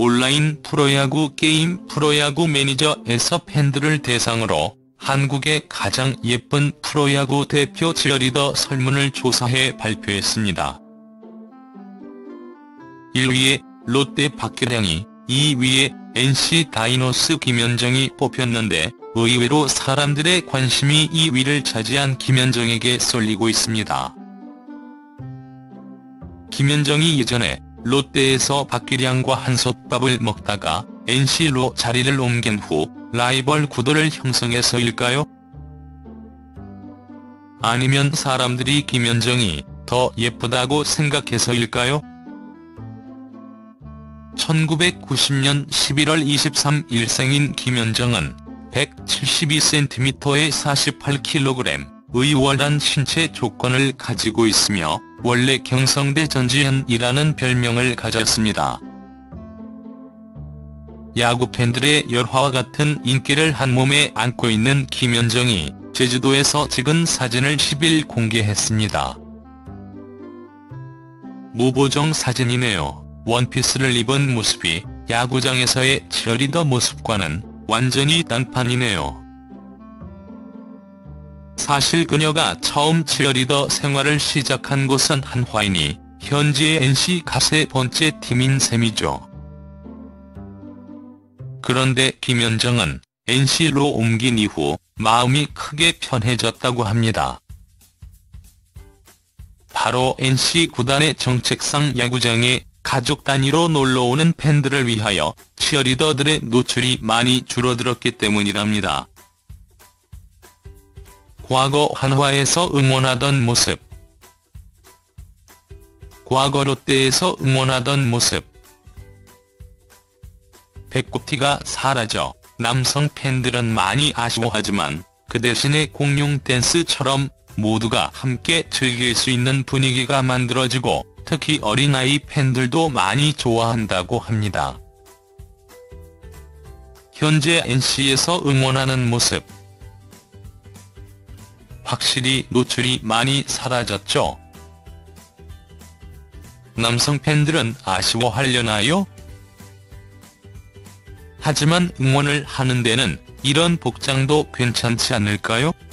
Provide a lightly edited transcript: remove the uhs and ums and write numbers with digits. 온라인 프로야구 게임 프로야구 매니저에서 팬들을 대상으로 한국의 가장 예쁜 프로야구 대표 치어리더 설문을 조사해 발표했습니다. 1위에 롯데 박규량이, 2위에 NC 다이노스 김현정이 뽑혔는데 의외로 사람들의 관심이 2위를 차지한 김현정에게 쏠리고 있습니다. 김현정이 예전에 롯데에서 박규량과 한솥밥을 먹다가 NC로 자리를 옮긴 후 라이벌 구도를 형성해서일까요? 아니면 사람들이 김현정이 더 예쁘다고 생각해서일까요? 1990년 11월 23일 생인 김현정은 172cm에 48kg, 의월한 신체 조건을 가지고 있으며 원래 경성대 전지현이라는 별명을 가졌습니다. 야구팬들의 열화와 같은 인기를 한몸에 안고 있는 김현정이 제주도에서 찍은 사진을 10일 공개했습니다. 무보정 사진이네요. 원피스를 입은 모습이 야구장에서의 치어리더 모습과는 완전히 딴판이네요. 사실 그녀가 처음 치어리더 생활을 시작한 곳은 한화이니 현지의 NC 갓의 번째 팀인 셈이죠. 그런데 김현정은 NC로 옮긴 이후 마음이 크게 편해졌다고 합니다. 바로 NC 구단의 정책상 야구장에 가족 단위로 놀러오는 팬들을 위하여 치어리더들의 노출이 많이 줄어들었기 때문이랍니다. 과거 한화에서 응원하던 모습, 과거 롯데에서 응원하던 모습, 배꼽티가 사라져 남성 팬들은 많이 아쉬워하지만 그 대신에 공룡 댄스처럼 모두가 함께 즐길 수 있는 분위기가 만들어지고 특히 어린아이 팬들도 많이 좋아한다고 합니다. 현재 NC에서 응원하는 모습, 확실히 노출이 많이 사라졌죠? 남성 팬들은 아쉬워하려나요? 하지만 응원을 하는 데는 이런 복장도 괜찮지 않을까요?